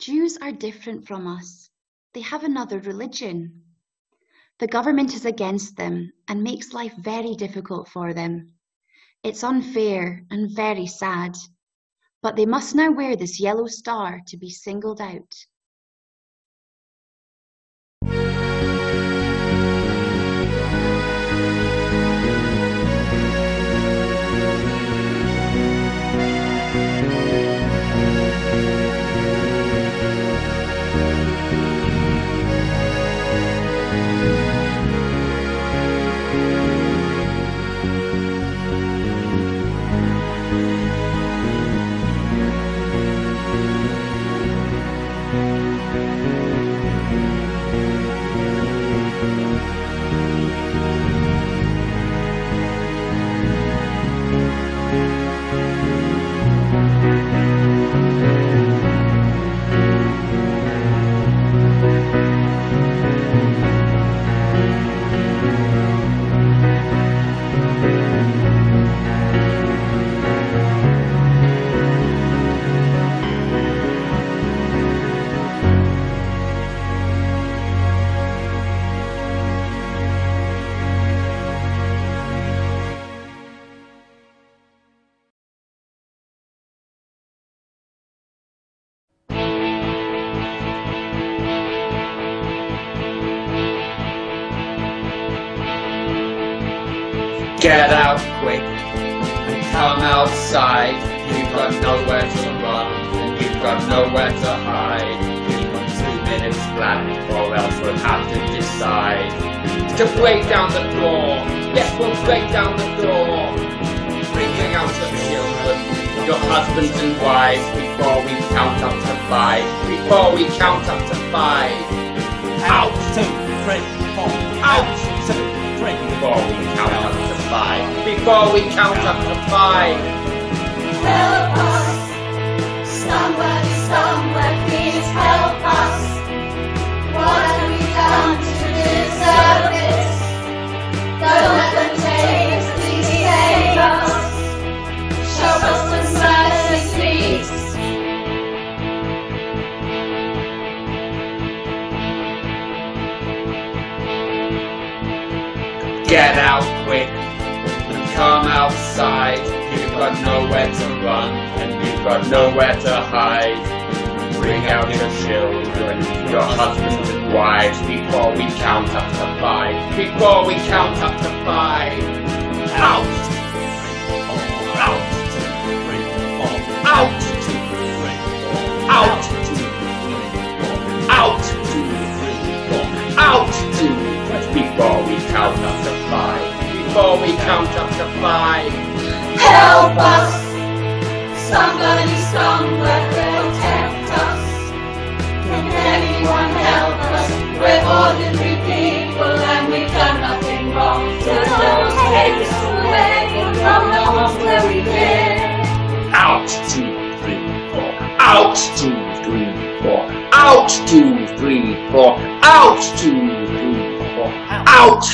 Jews are different from us. They have another religion. The government is against them and makes life very difficult for them. It's unfair and very sad, but they must now wear this yellow star to be singled out. Get out quick and come outside. You've got nowhere to run and you've got nowhere to hide. You've got 2 minutes flat or else we'll have to decide. To break down the door, yes we'll break down the door. Bringing out the children, your husbands and wives. Before we count up to five, before we count up to five. Out, 2, 3, 4, out, 2, 3, before we count up to five, before we count up to five. Help us, somebody, somewhere, please help us. What have we done to deserve this? Don't let them take us, please save us. Show us some mercy, please. Get out quick and come outside. You've got nowhere to run and you've got nowhere to hide. Bring out your children, your husbands and wives. Before we count up to five, before we count up to five. Out! Out! Out! Out! Out! Out! Before we count up to five, before we count up to five. Help us, somebody somewhere, protect us. Can anyone help us? We're ordinary people and we've done nothing wrong. So don't take us away from the homes where we live. Out, 2, 3, 4. Out, 2, 3, 4. Out, 2, 3, 4. Out, 2, 3. Out!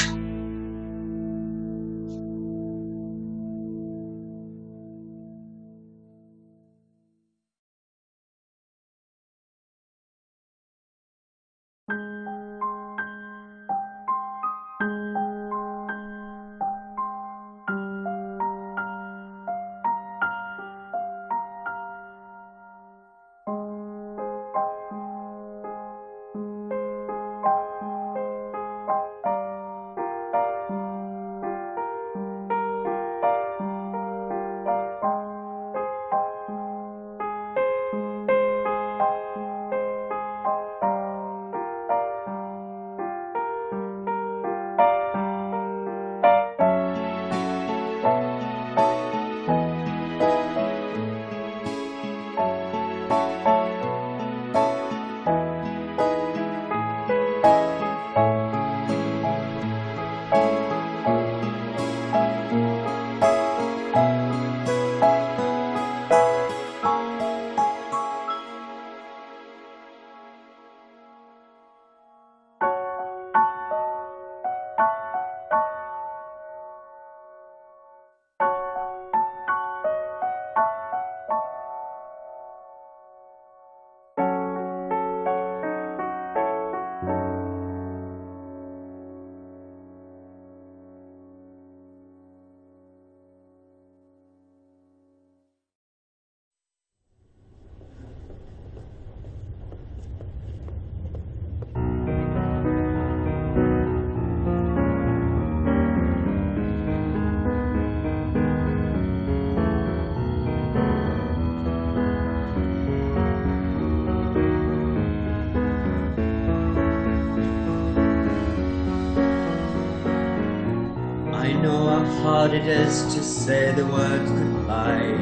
hard it is to say the word goodbye,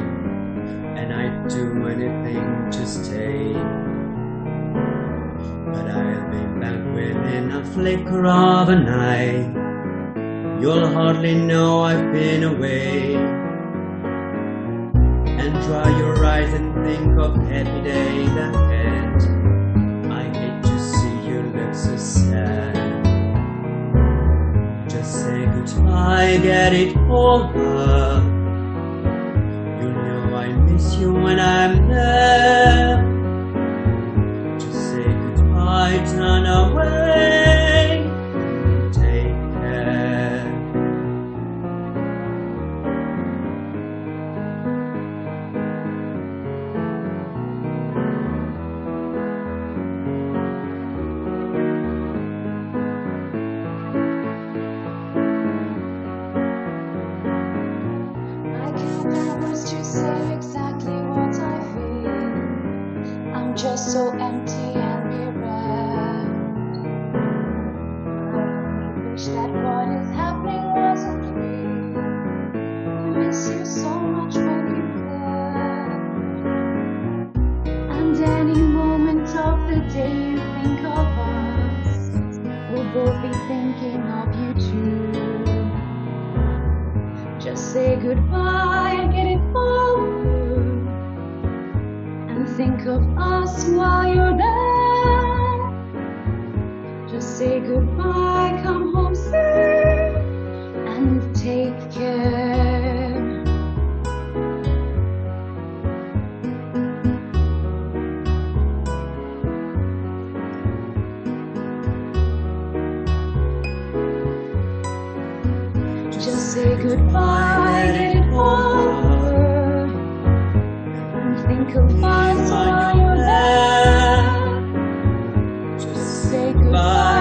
and I'd do anything to stay. But I'll be back within a flicker of an eye. You'll hardly know I've been away. And dry your eyes and think of happy day that had. I hate to see you look so sad. Just say goodbye, get it over. You know I miss you when I'm there. I turn away, take care. I can't promise to say exactly what I feel. I'm just so empty and that what is happening wasn't real. I miss you so much when you left. And any moment of the day you think of us, we'll both be thinking of you too. Just say goodbye and get it over, and think of us while you're there. Just say goodbye, come home and take care. Just say goodbye, get it over, and think of us while you're there. Just say goodbye.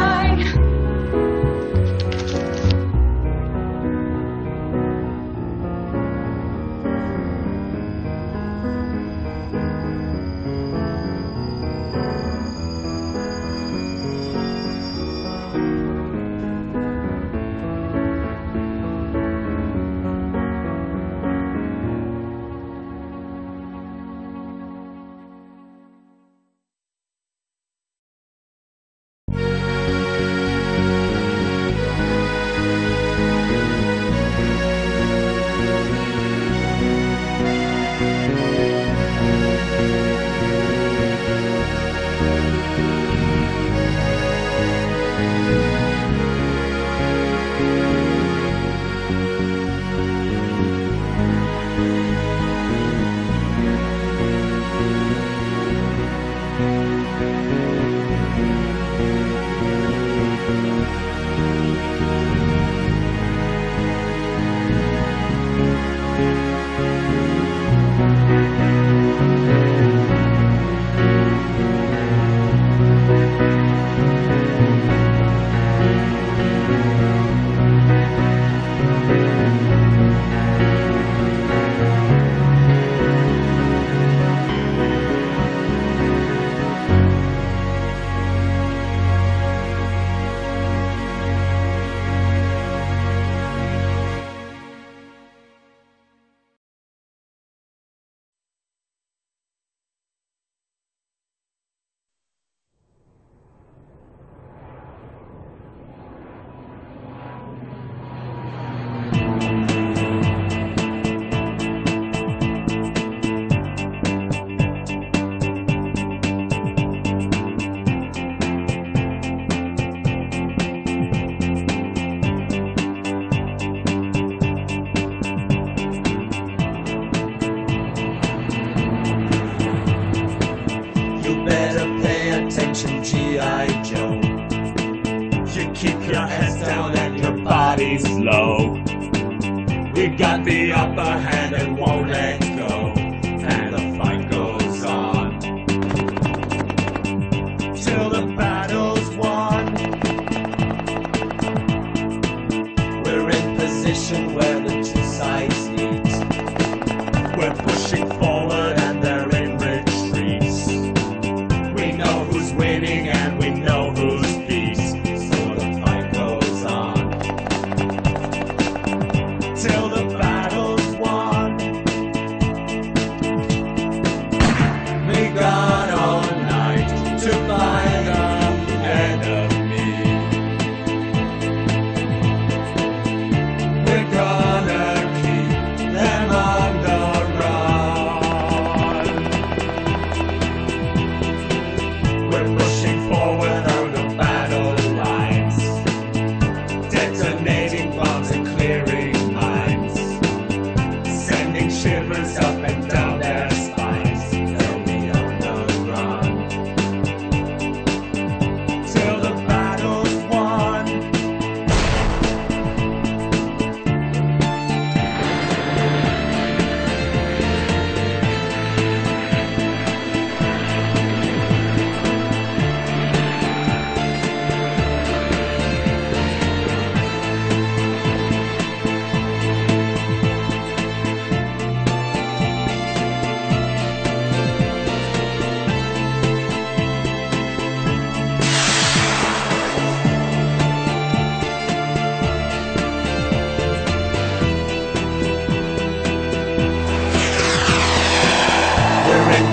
Till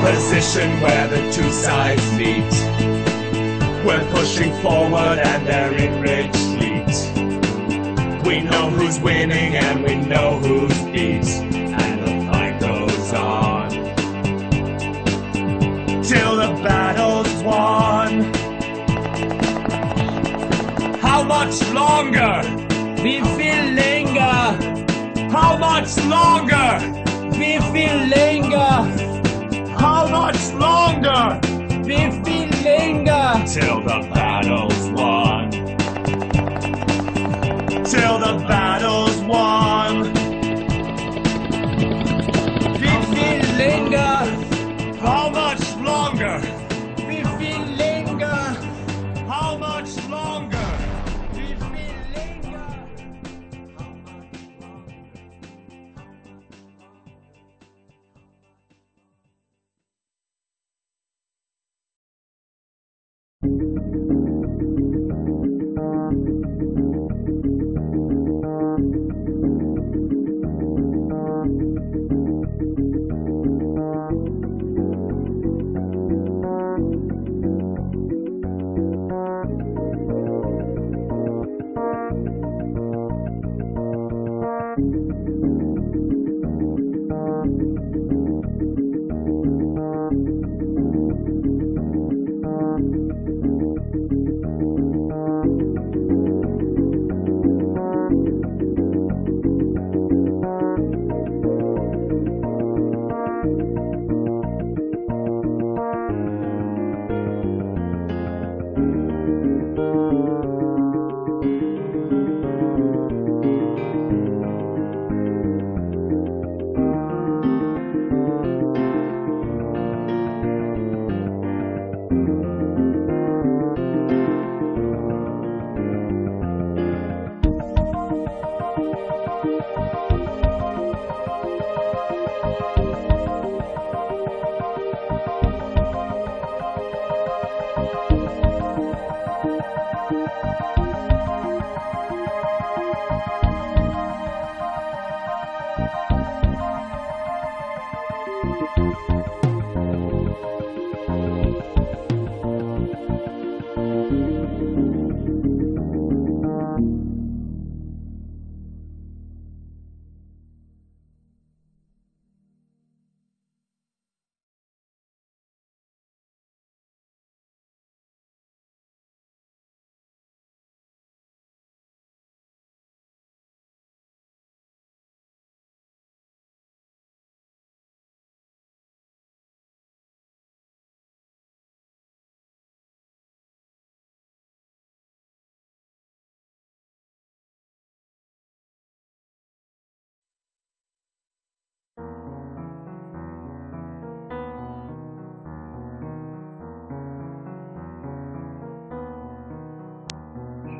position where the two sides meet. We're pushing forward and they're in rich heat. We know who's winning and we know who's beat, and the fight goes on till the battle's won. How much longer? We will linger. How much longer? We will linger. How much longer? We will linger. Till the battle's won. Till the battle's won. We will linger. How much longer? We will linger. How much longer? We will linger.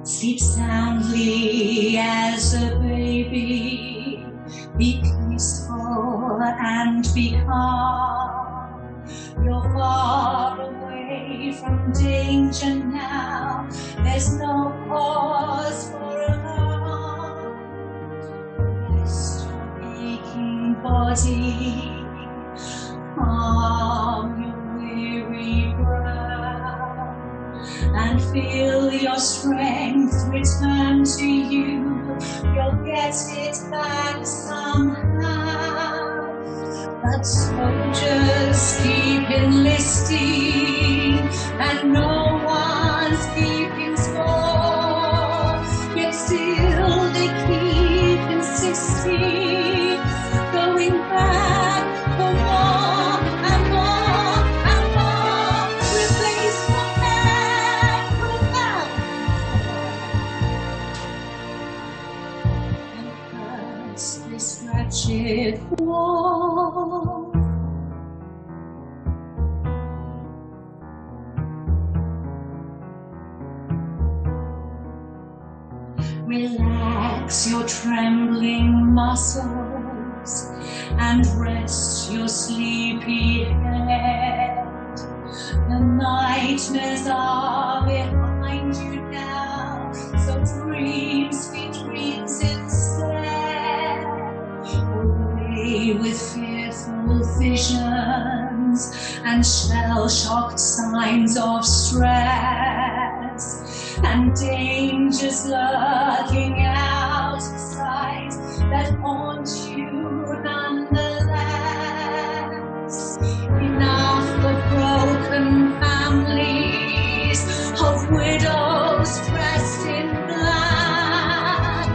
Sleep soundly as a baby, be peaceful and be calm. You're far away from danger now, there's no cause for alarm. Rest your aching body, calm your weary brow, and feel your strength return to you. You'll get it back somehow. But soldiers keep enlisting, and no one's keeping score. Yet still they keep insisting, going back for more and more and more. Replace more. It wall. Relax your trembling muscles and rest your sleepy head. The nightmares are behind you now, so dreams be dreams instead. Away with fearful visions and shell-shocked signs of stress, and dangers lurking out of sight that haunt you nonetheless. Enough of broken families, of widows dressed in black,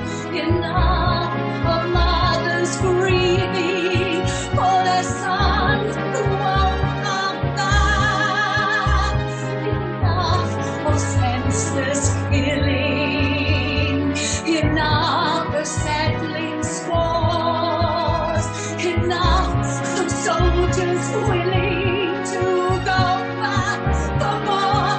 enough of mothers grieving for their sons who won't come back, enough of senseless killing, enough of settling scores, enough of soldiers willing to go back for more.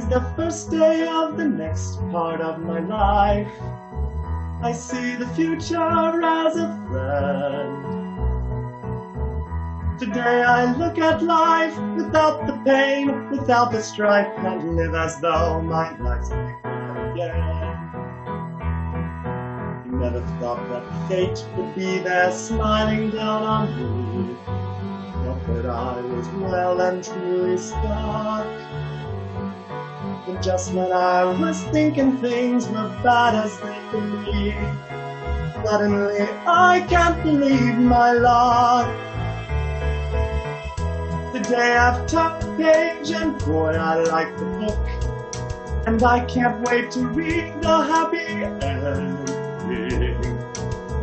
Is the first day of the next part of my life. I see the future as a friend. Today I look at life without the pain, without the strife, and live as though my life's begun again. You never thought that fate would be there smiling down on me, not that I was well and truly stuck. And just when I was thinking things were bad as they could be, suddenly I can't believe my luck. Today I've turned the page and boy I like the book, and I can't wait to read the happy ending.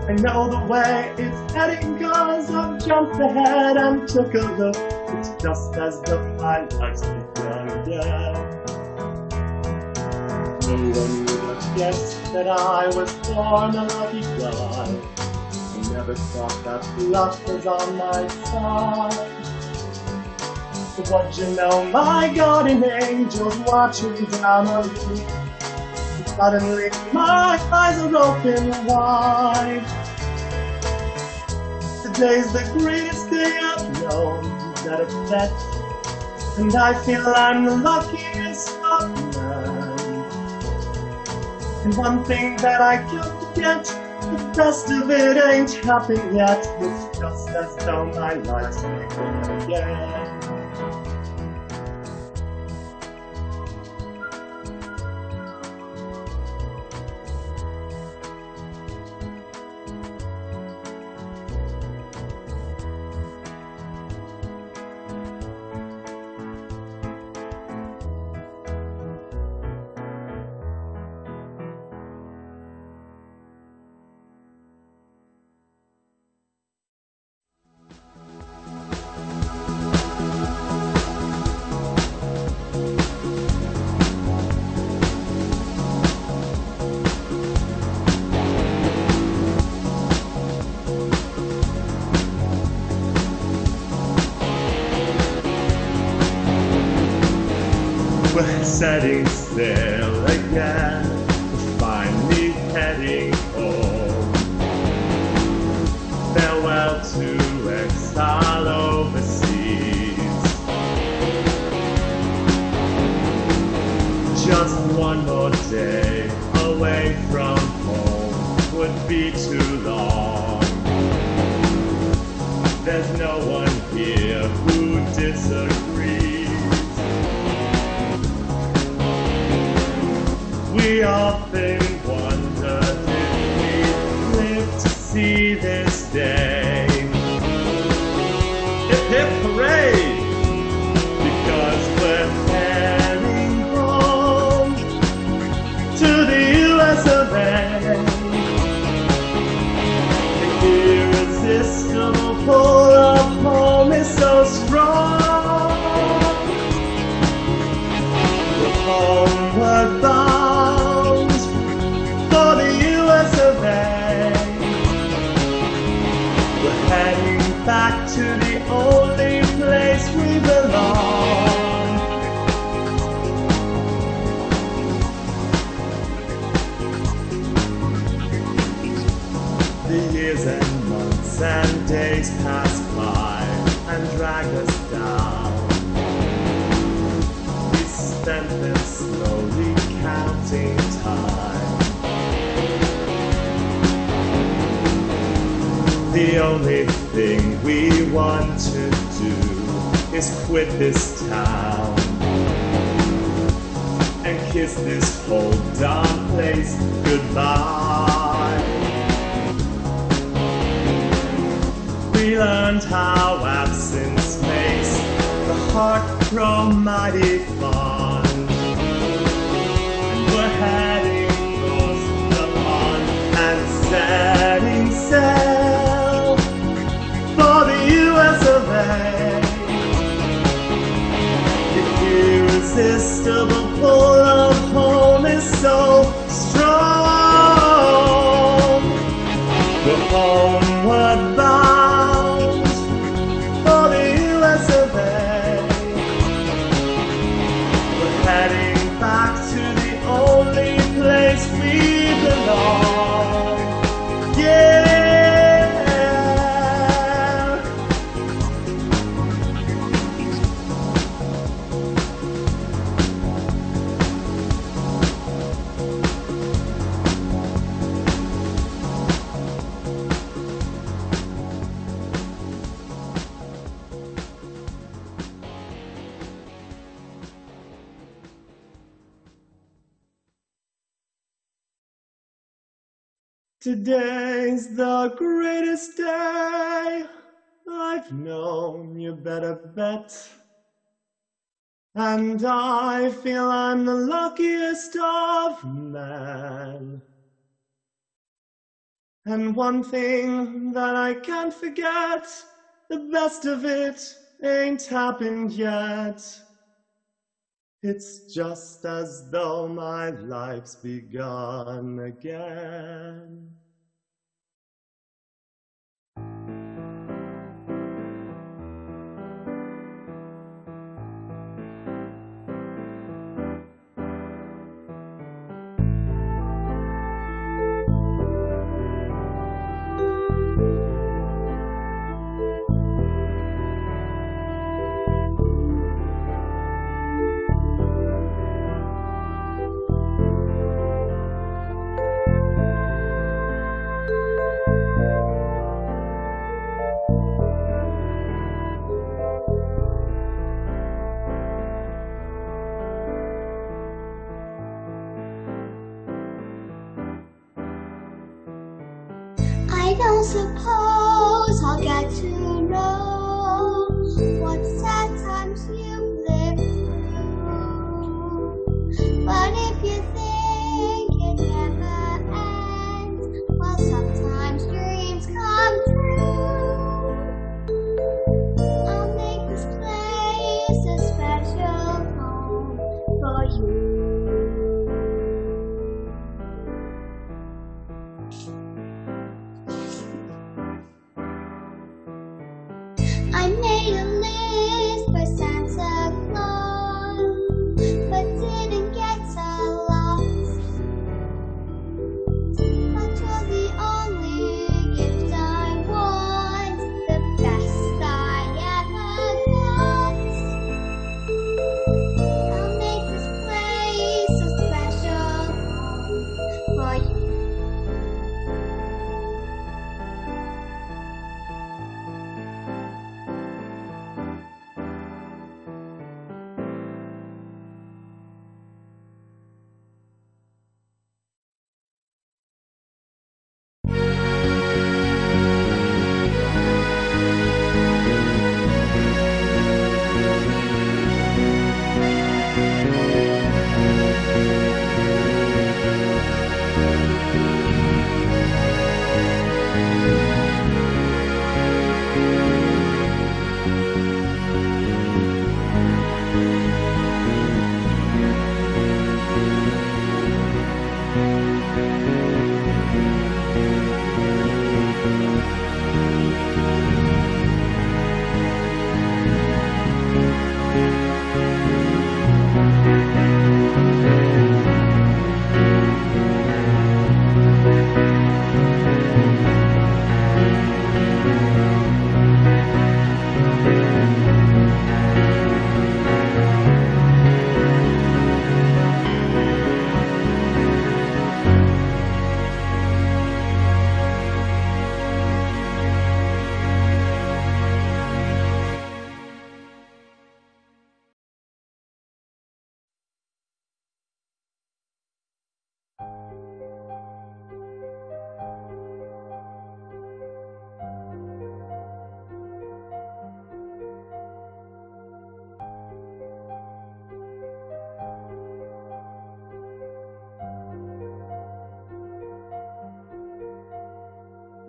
I know the way it's heading cause I've jumped ahead and took a look. It's just as though my life's begun again. No one would have guessed that I was born a lucky guy. I never thought that luck was on my side. But what you know, my guardian angel's watching down on me. And suddenly my eyes are open wide. Today's the greatest day I've known, that upset. And I feel I'm the luckiest of men. And one thing that I can't forget, the best of it ain't happened yet. It's just as though my life's begun again. We're setting sail again, finally heading home. Farewell to exile overseas. Just one more day away from home would be too long. There's no one here who disagrees. We often wonder if we live to see this day. Hip hip hooray! Because we're heading home to the US of A. The irresistible pull of home is so strong. We're homeward bound. Back to the only place we belong. The years and months and days pass by and drag us down. We spent them slowly counting time. The only thing we want to do is quit this town and kiss this whole darn place goodbye. We learned how absence makes the heart grow mighty fond, and we're heading north upon and setting sail. The irresistible pull of home is so strong. We're homeward bound for the US of A. We're heading back to the only place we belong. Yeah. Today's the greatest day I've known, you better bet. And I feel I'm the luckiest of men. And one thing that I can't forget, the best of it ain't happened yet. It's just as though my life's begun again. I suppose I'll get to know what sad times you've lived through. But if you think it never ends, well, sometimes dreams come true. I'll make this place a special home for you. I made a list for Santa Claus, but didn't get so lost. That was the only gift I want, the best I ever got. I'll make this place a special home for you.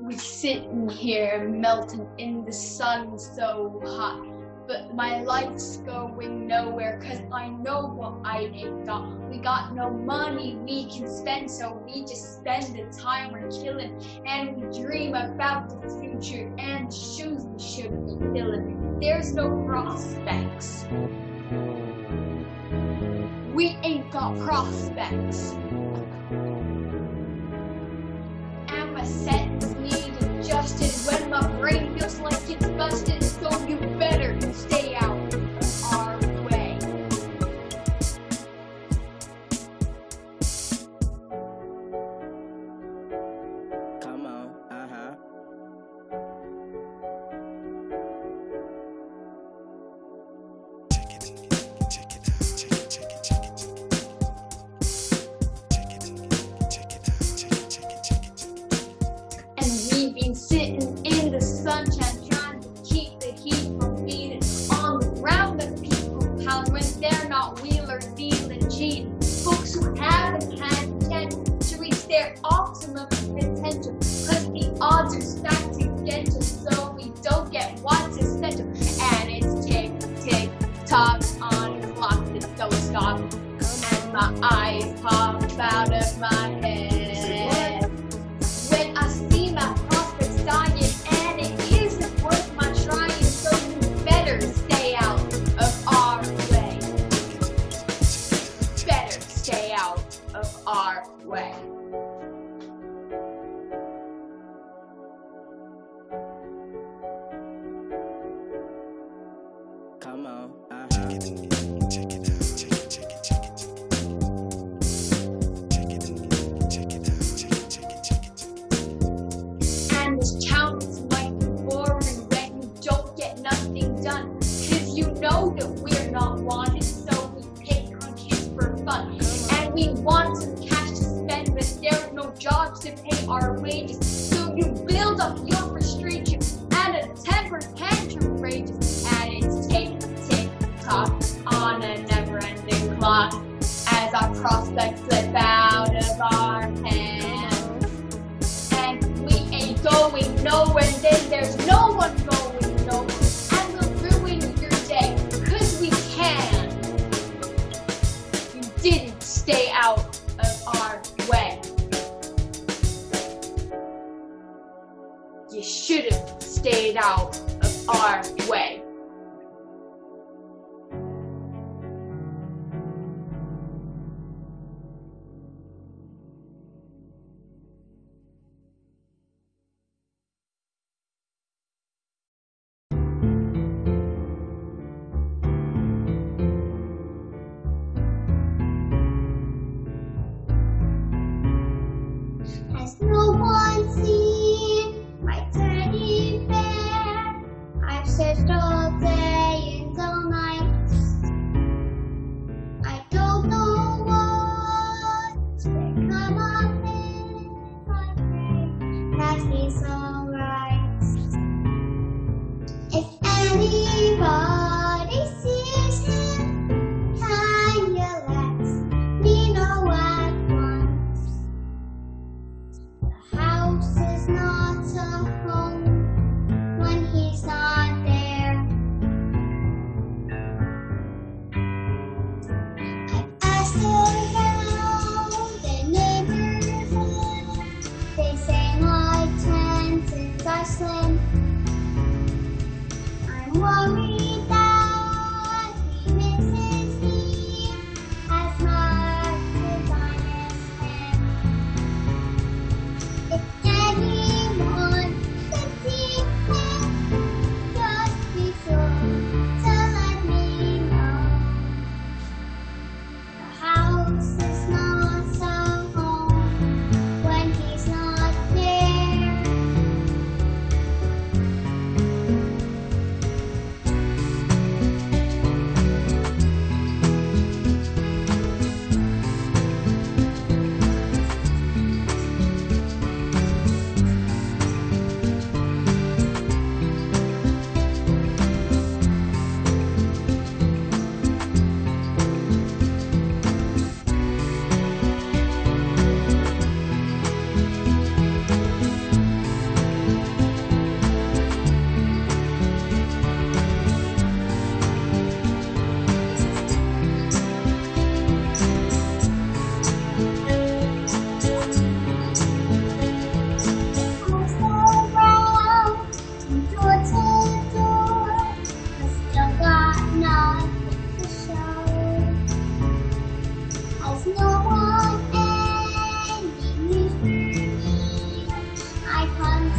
We sit in here melting in the sun so hot, but my life's going nowhere, cause I know what I ain't got. We got no money we can spend, so we just spend the time we're killing, and we dream about the future and shoes we should be filling. There's no prospects. We ain't got prospects. I'm a sentence needed adjusted when my brain feels like it's busted, so you better stay out of our way. Come on, sitting in the sunshine, trying to keep the heat from beating on the ground that people pound when they're not wheeler, dealing, cheating. Folks who haven't had a chance to reach their optimum potential, cause the odds are stacked against us, so we don't get what's essential. And it's tick, tick, tock on a clock that don't stop, and my eyes pop out of my head. Come on, check it out, check it out. And this challenge might be boring when you don't get nothing done, cause you know that we're not wanted, so we pick on kids for fun. And we want some cash to spend, but there's no jobs to pay our wages, so you build up prospect slip out of our hands. And we ain't going nowhere, and then there's no one going nowhere. And we'll ruin your day, cause we can. You didn't stay out of our way. You should've stayed out of our way. Has no one seen my teddy bear? I've searched all day and all night. I don't know what's become of him. I pray that he's alright. If anybody sees him, can you let me know at once? The house is not a home when he's not there. I've asked around the neighborhood. They say my chances are slim. I'm worried that he misses me as much as I miss him. If anyone could see him, just be sure to let me know. The house is not so home when he's not there. House around from door to door, I still got nothing to show. Has no one any news for me? I've hunted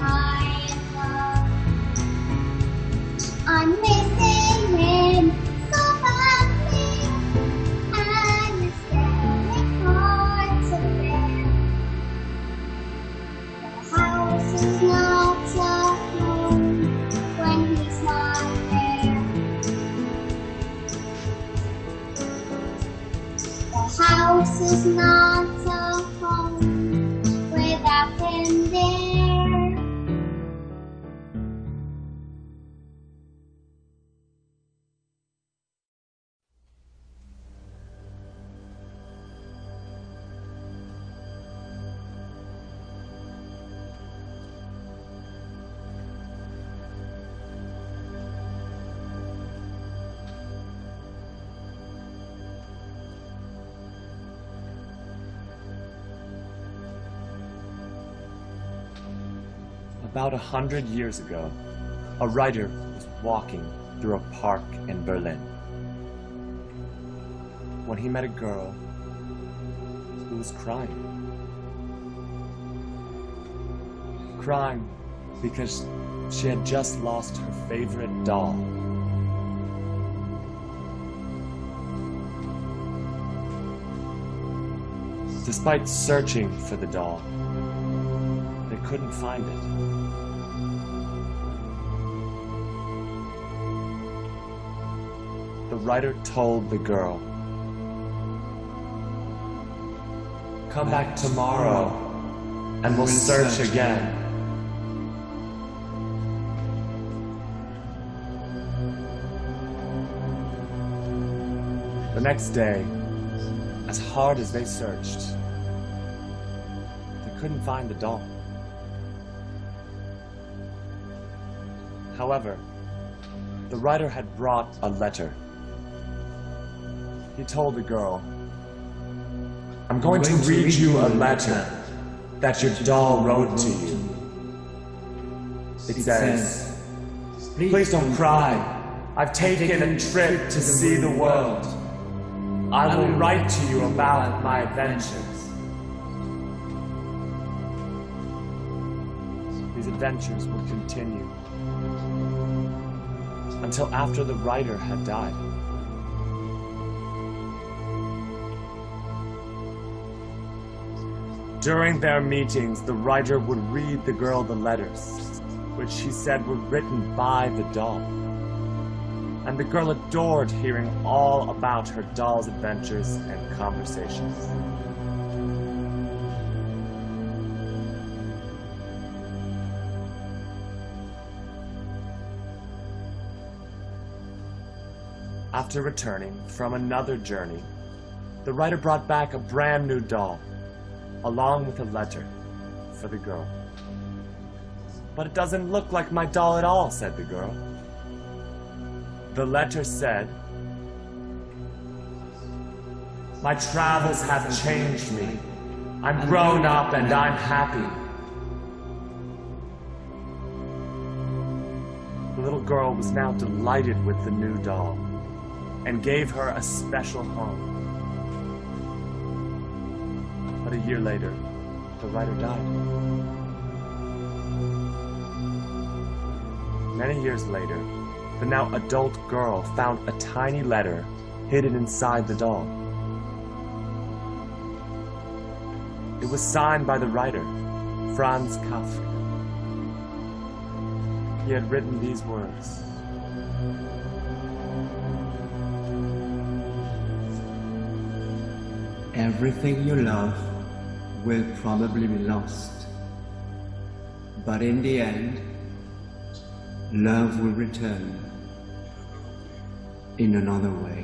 high and low. I'm missing him so badly, and it's getting hard to bear. The house is not a home when he's not there. The house is not a home without him there. About 100 years ago, a writer was walking through a park in Berlin when he met a girl who was crying. Crying because she had just lost her favorite doll. Despite searching for the doll, they couldn't find it. The writer told the girl, "Come back tomorrow and we'll search again." The next day, As hard as they searched, they couldn't find the doll. However, the writer had brought a letter. He told the girl, "I'm going to read you a letter that your doll wrote to you. It says, 'Please don't cry. I've taken a trip to see the world. I will write to you about my adventures.'" These adventures would continue until after the writer had died. During their meetings, the writer would read the girl the letters, which she said were written by the doll. And the girl adored hearing all about her doll's adventures and conversations. After returning from another journey, the writer brought back a brand new doll, along with a letter for the girl. "But it doesn't look like my doll at all," said the girl. The letter said, "My travels have changed me. I'm grown up and I'm happy." The little girl was now delighted with the new doll and gave her a special home. But a year later, the writer died. Many years later, the now adult girl found a tiny letter hidden inside the doll. It was signed by the writer, Franz Kafka. He had written these words: "Everything you love will probably be lost, but in the end, love will return in another way."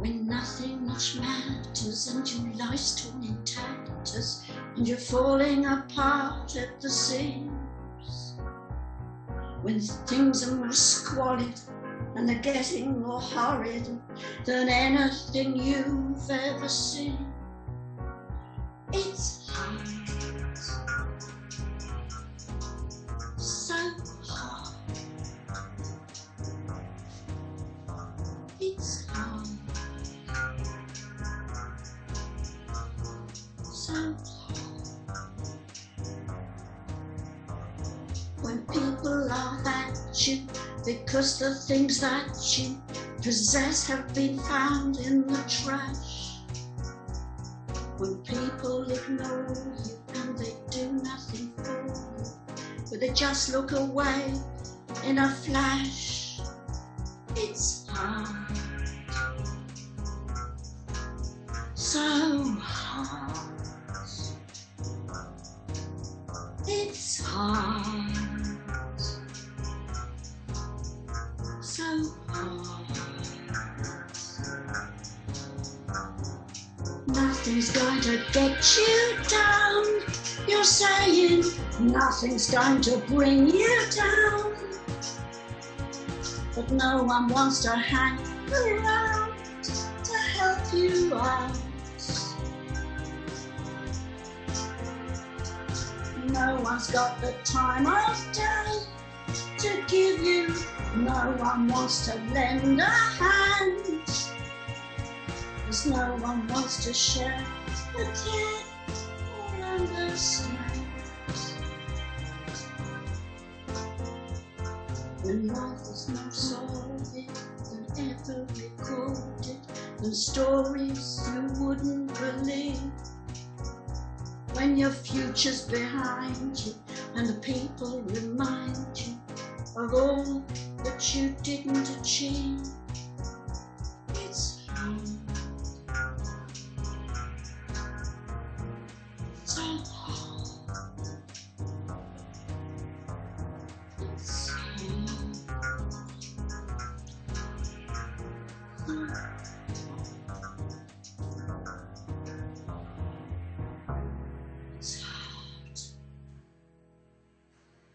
when nothing much matters and your life's torn in tatters and you're falling apart at the seams, when things are more squalid and they're getting more horrid than anything you've ever seen. It's hard, so hard. It's hard, so hard. When people laugh at you because the things that you possess have been found in the trash. When people ignore you and they do nothing for you, but they just look away in a flash. It's hard, so hard. It's hard, so hard. Nothing's going to get you down. You're saying nothing's going to bring you down, but no one wants to hang around to help you out. No one's got the time of day to give you. No one wants to lend a hand. Cause no one wants to share a care or understand. When life is more solid than ever recorded, than stories you wouldn't believe. When your future's behind you and the people remind you of all that you didn't achieve. It's hard. So hard. It's hard. It's hard.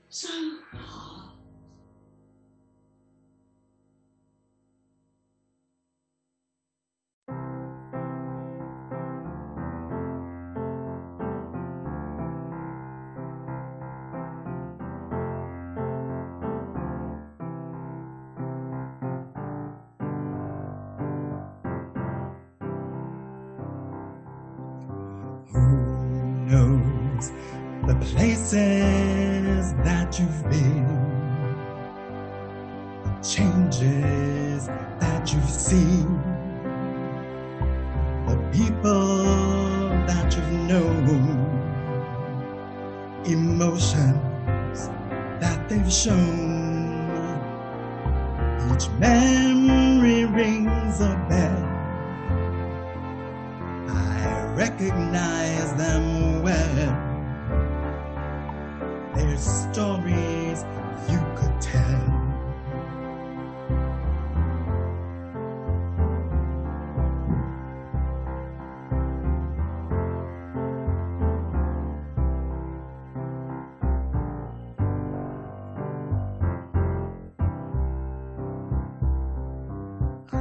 So hard. The places that you've been, the changes that you've seen, the people that you've known, emotions that they've shown. Each memory rings a bell. I recognize them well. There's stories you could tell. I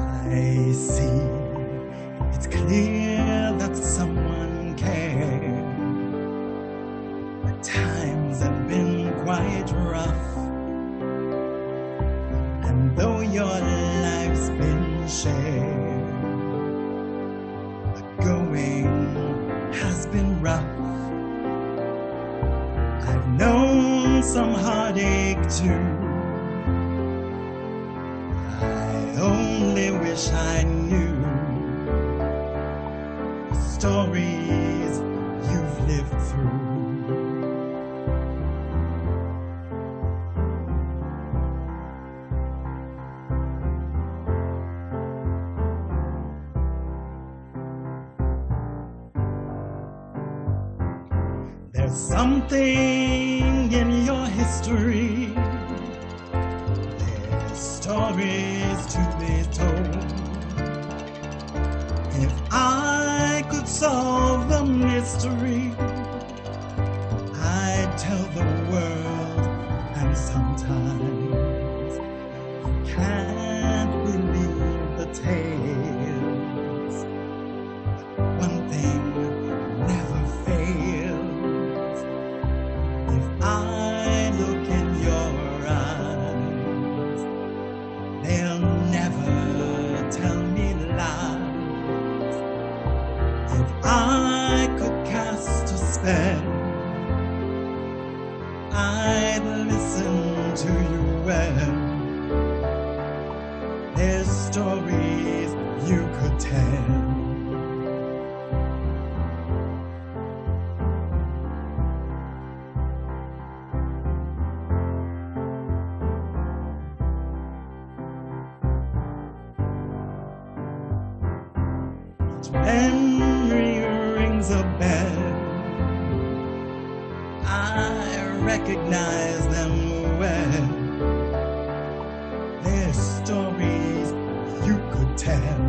see it's clear that someone cared. Have been quite rough, and though your life's been shared, the going has been rough. I've known some heartache too. I only wish I knew the stories you've lived through. There's something in your history. There's stories to be told. If I could solve the mystery, I'd tell the world. And sometimes you can't believe the tales, but one thing never fails. If I look in your eyes, they'll never tell me lies. If I could cast a spell, I'd listen to you well. There's stories you could tell. Each memory rings a bell. I recognize them well. There's stories you could tell.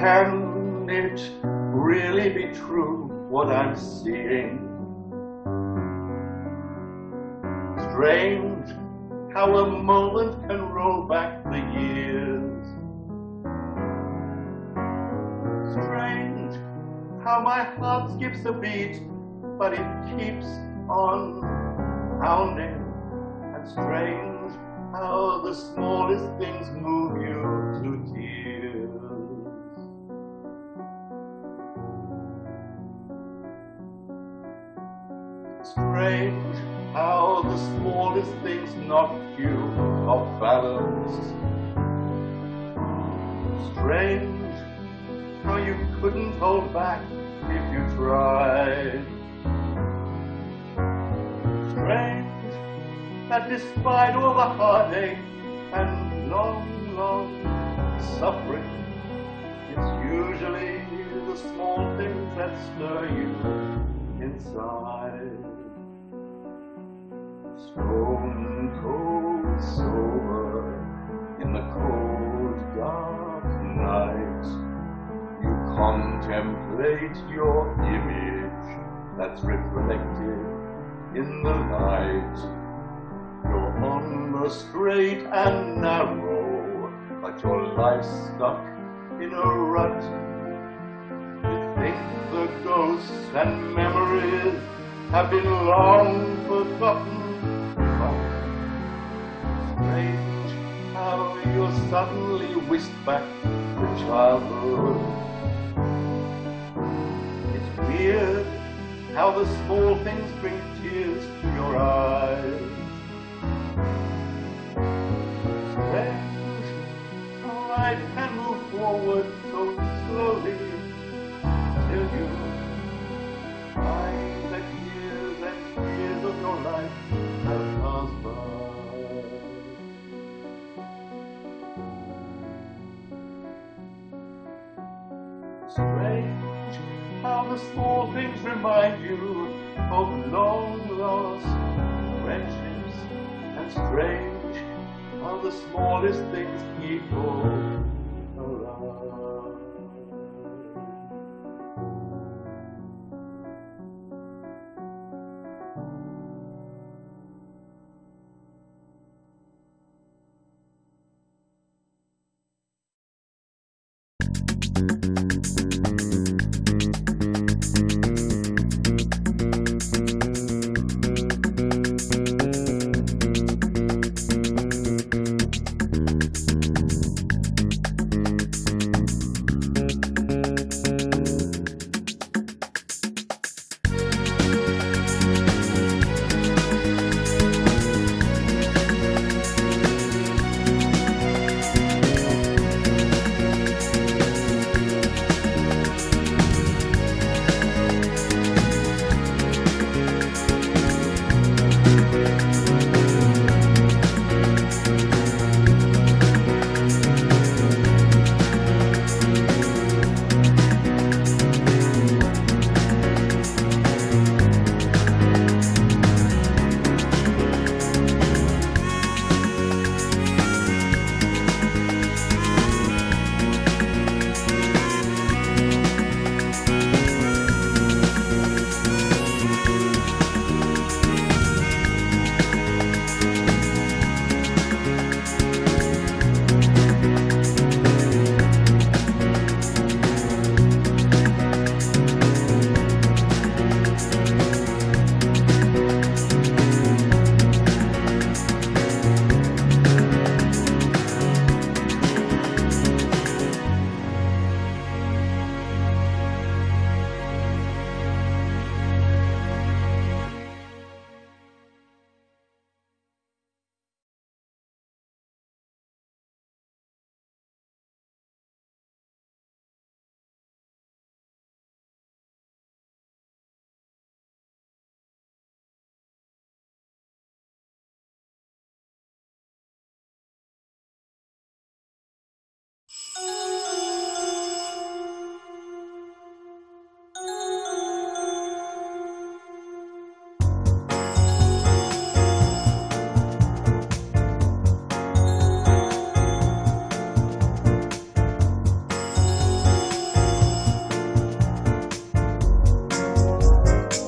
Can it really be true what I'm seeing? Strange how a moment can roll back the years. Strange how my heart skips a beat, but it keeps on pounding. And strange how the smallest things move you to tears. Strange how the smallest things knock you off balance. Strange how you couldn't hold back if you tried. strange that despite all the heartache and long, long suffering, it's usually the small things that stir you inside. Stone cold sober in the cold dark night, you contemplate your image that's reflected in the light. You're on the straight and narrow, but your life's stuck in a rut. You think the ghosts and memories have been long forgotten. Strange how you're suddenly whisked back to childhood. It's weird how the small things bring tears to your eyes. Strange how life can move forward so slowly till you find that years and years of your life have passed by. Strange how the small things remind you of long-lost friendships, and strange how the smallest things keep all around.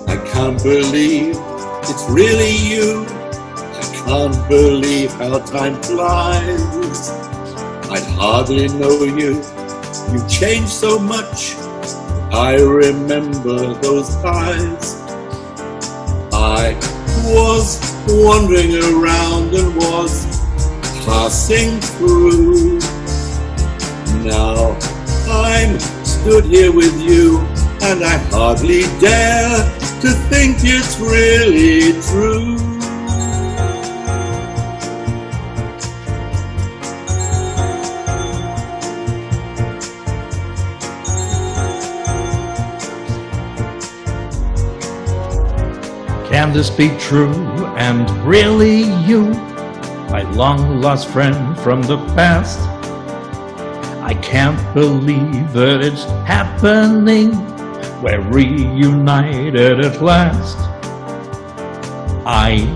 I can't believe it's really you. I can't believe how time flies. I'd hardly know you. You've changed so much. I remember those eyes. I was wandering around and was passing through. Now I'm stood here with you, and I hardly dare to think it's really true. Can this be true and really you, my long-lost friend from the past? I can't believe that it's happening. We're reunited at last. I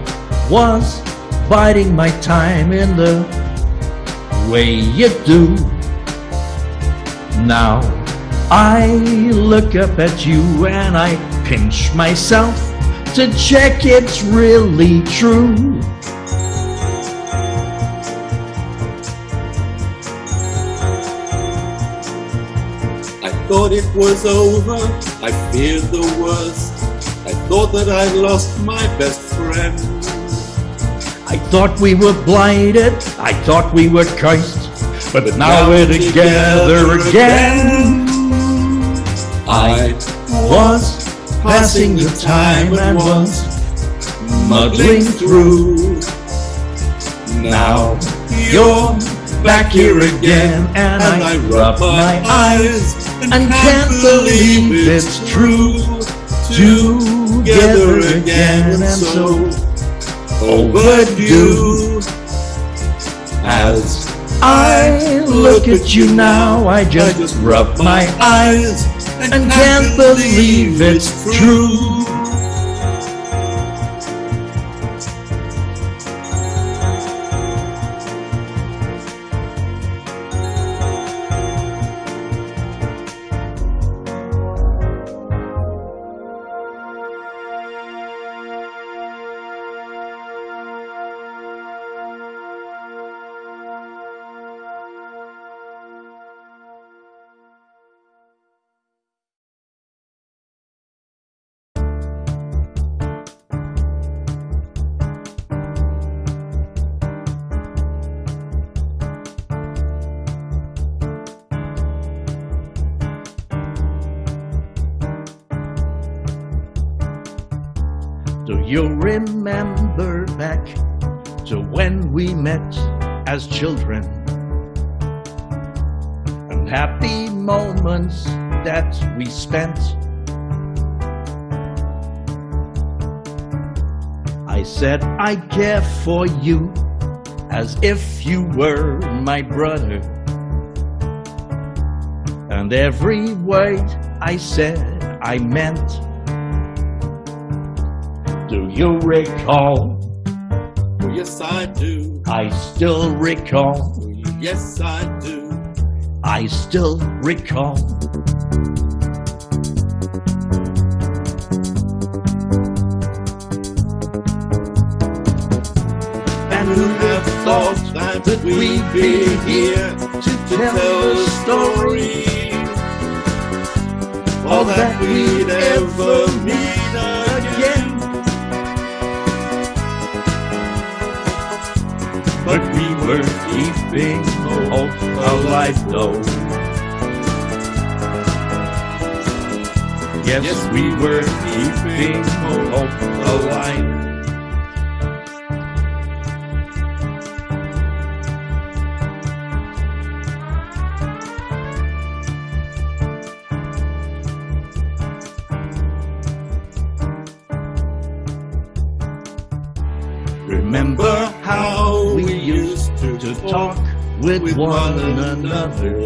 was biding my time in the way you do. Now I look up at you and I pinch myself to check it's really true. I thought it was over, I feared the worst. I thought that I lost my best friend. I thought we were blighted, I thought we were cursed, but now we're together again. I was passing the time and was muddling through. Now you're back here again, and I rub my eyes and can't believe it's true. Together again, and so overdue. As I look at you now, I just rub my eyes and can't believe it's true. Do you remember back to when we met as children, and happy moments that we spent? I said I care for you as if you were my brother, and every word I said I meant. Do you recall? Oh, yes, I do. I still recall. Oh, yes, I do. I still recall. And who have thought that we'd be here to tell a story? All that we'd ever meet again. But we were keeping hope alive though. Yes, we were keeping hope alive. Remember how we used to talk with one another,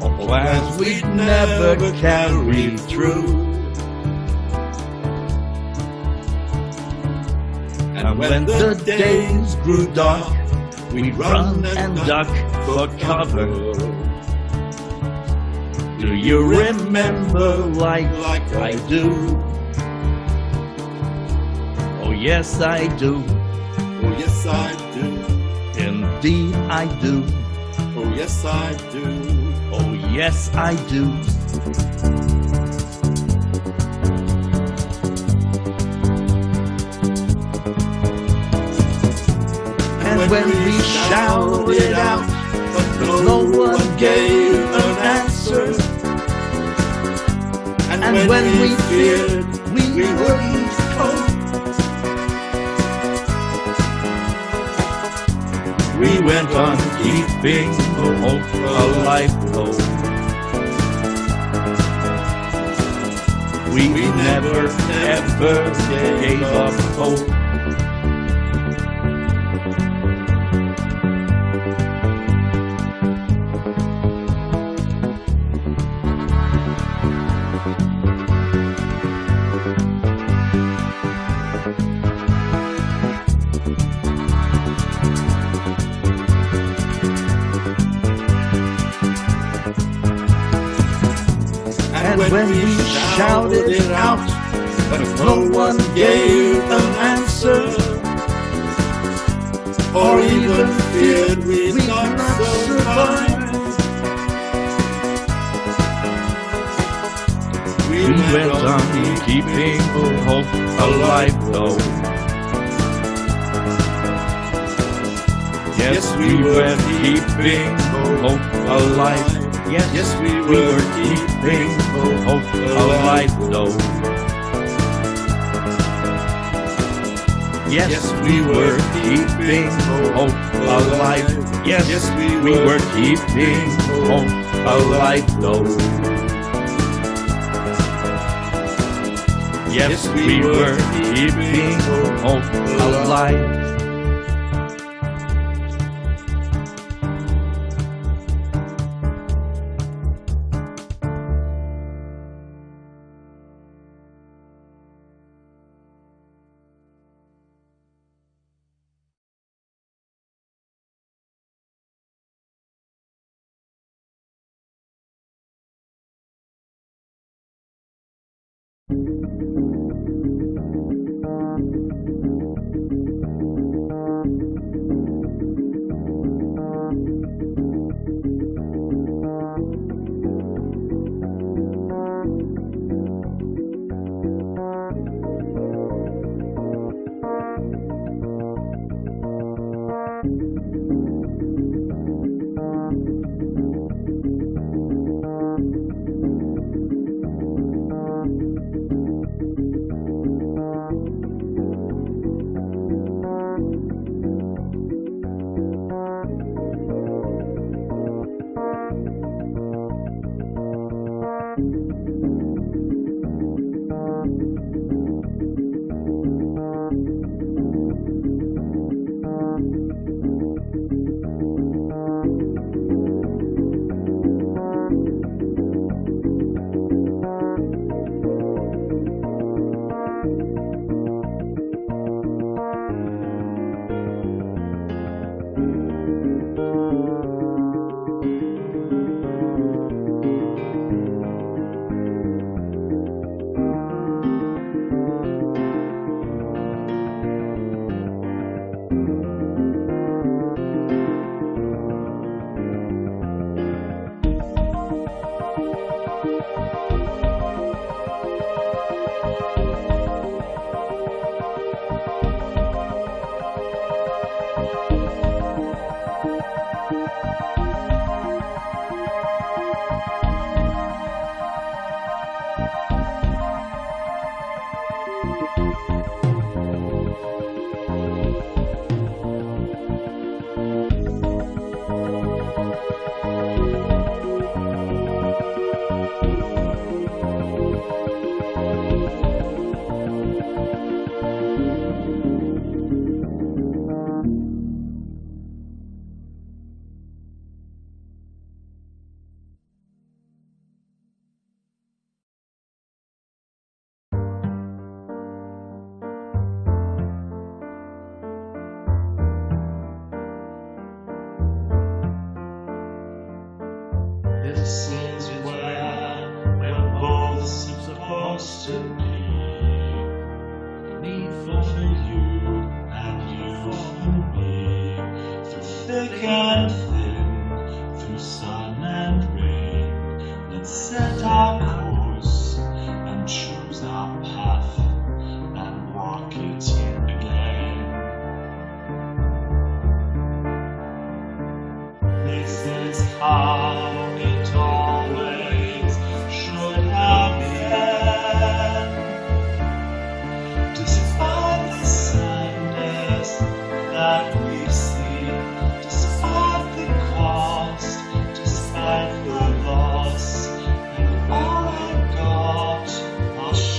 of plans we'd never carried through. And when the days grew dark, we'd run and duck for cover. Do you remember like I do? Yes, I do. Oh, yes, I do. Indeed, I do. Oh, yes, I do. Oh, yes, I do. And when we shouted out, but no one gave an answer. And when we feared, we wouldn't cope. We went on keeping the hope alive though. We never, ever gave up hope. And when we shouted it out, but no one gave an answer, or even feared we'd not survive. We went on keeping hope alive, though. Yes, we were keeping hope alive. Yes, we were keeping hope alive, though. Yes, we were keeping hope alive. Yes, we were keeping hope alive, though. Yes, we were keeping hope alive. Despite the loss, and all I got was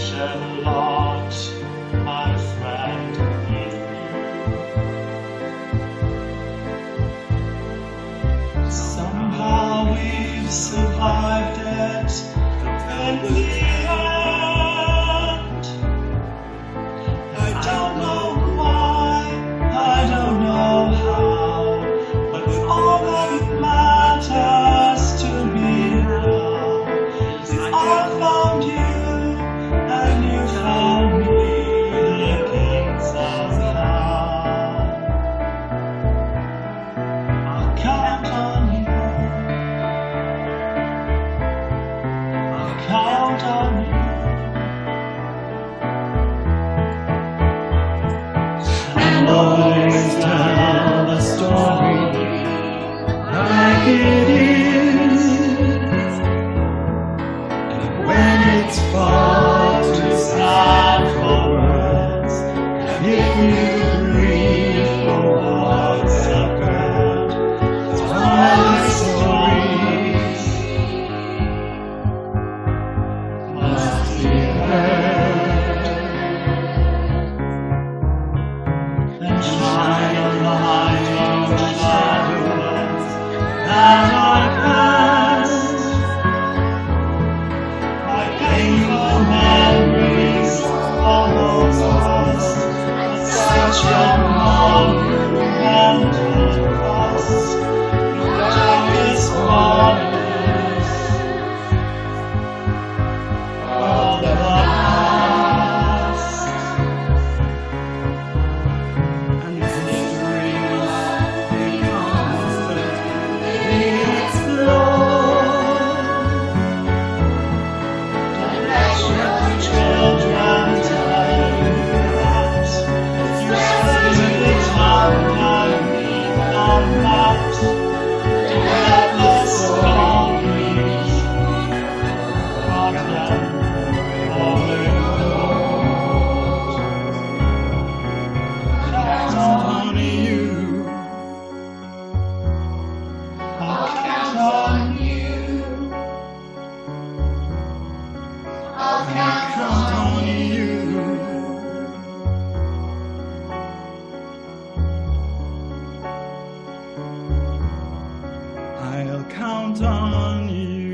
survived at the end. I don't know why, I don't know how, but all that it matters to me now is I found you and you found me looking somehow. I count on you. Count on you. And always tell the story like it is, and when it's far too sad for words, and if you grieve for what's suffered, it's all a story. I'll count on you.